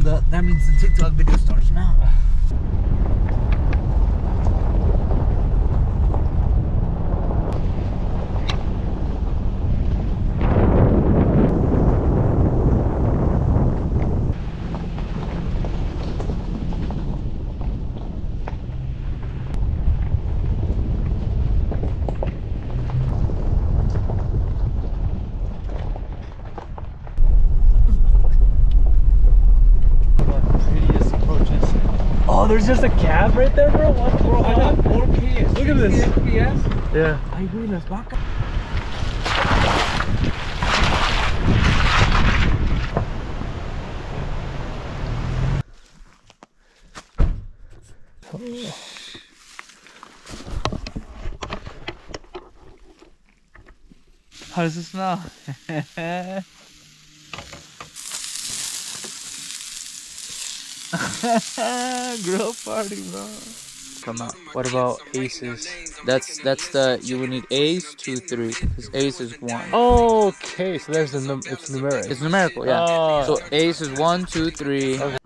from the, that means the TikTok video starts now. There's just a cab right there, bro. Bro, I got 4 PS. Look at this. FPS? Yeah. I agree, las vacas. Oh. How does it smell? Grill party, bro. Come on. What about aces? That's the, you would need ace, 2, 3. Because ace is 1. Okay, so there's the it's numeric. It's numerical, yeah. So ace is 1, 2, 3. Okay.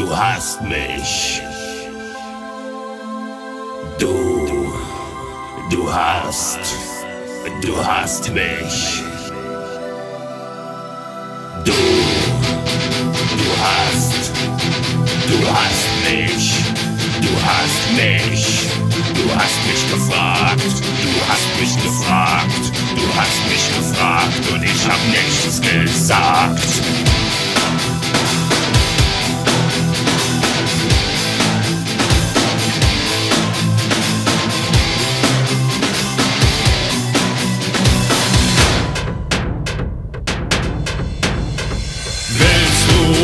Du hast mich. Du hast mich. Du hast mich. Du hast mich gefragt und ich hab nichts gesagt.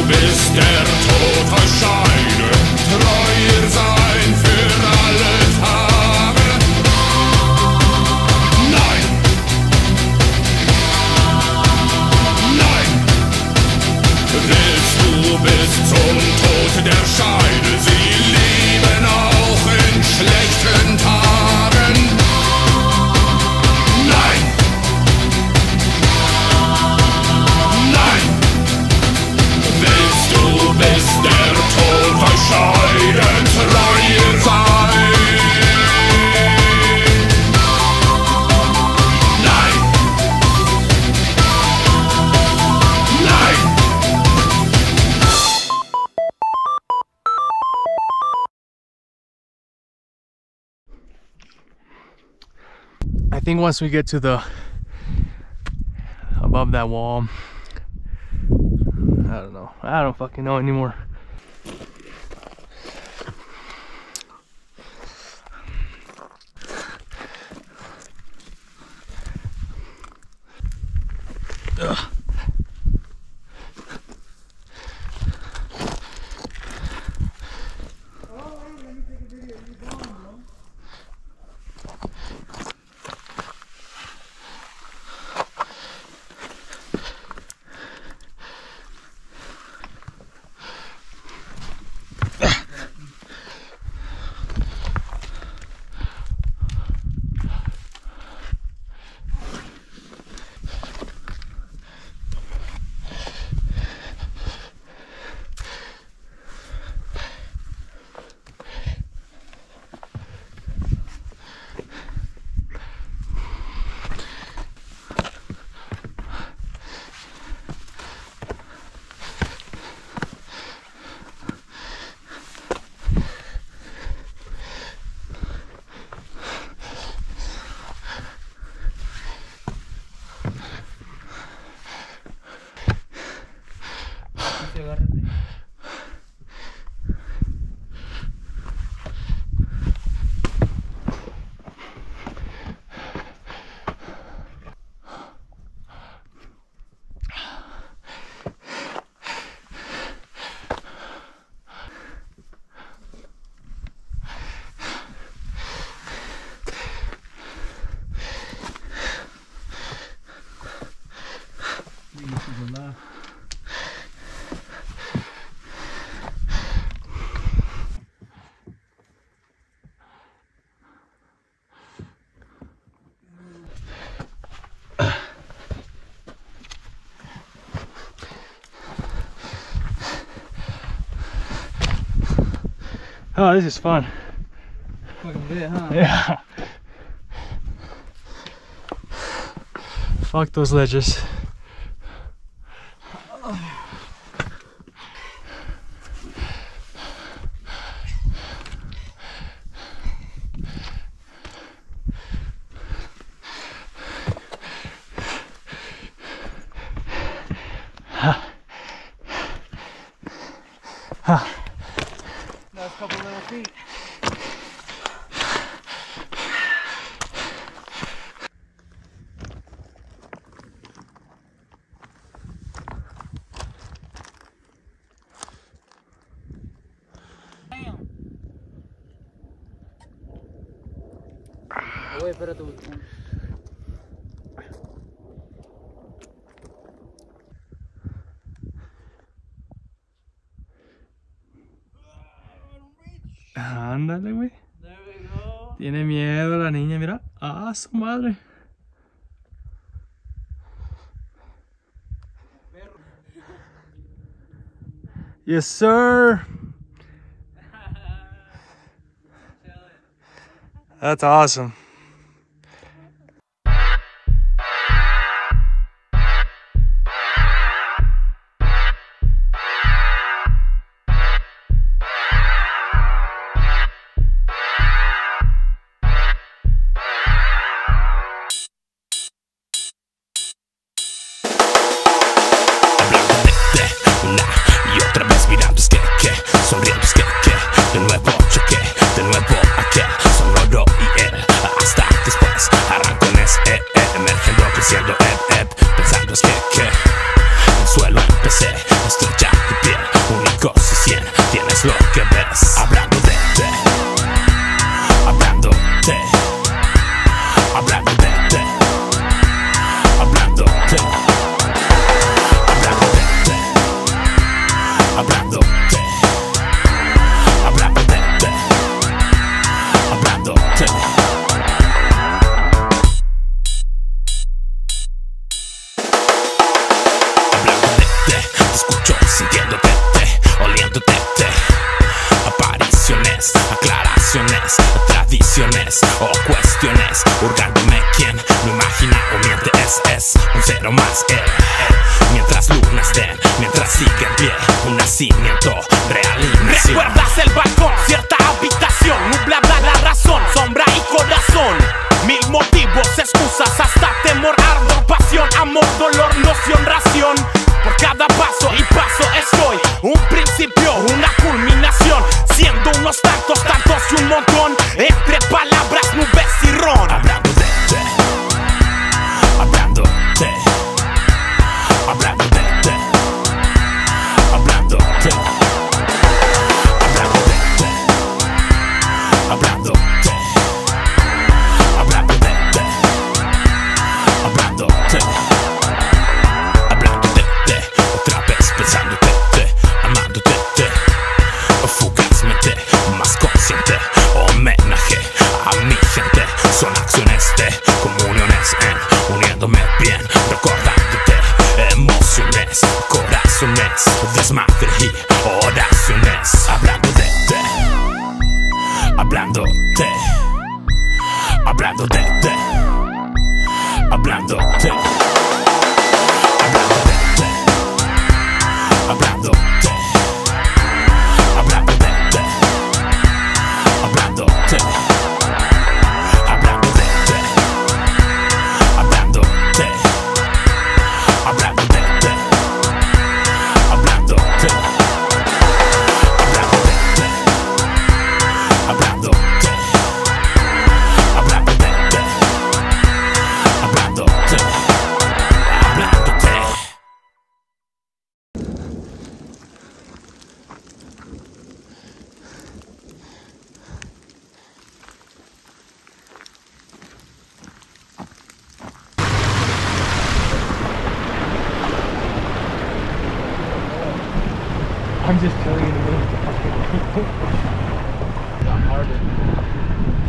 Bis der Tod euch scheidet, treu ihr sein für alle Tage. Nein, think once we get to the above that wall, I don't know. I don't fucking know anymore. Ugh. Oh, this is fun. Fucking bit, huh? Yeah. Fuck those ledges. Ándale, güey. Tiene miedo la niña, mira. Ah, su madre. Yes, sir. That's awesome. Cierta habitación, nublada la razón, sombra y corazón, mil motivos. I'm just telling you to move the fucking people. I'm harder.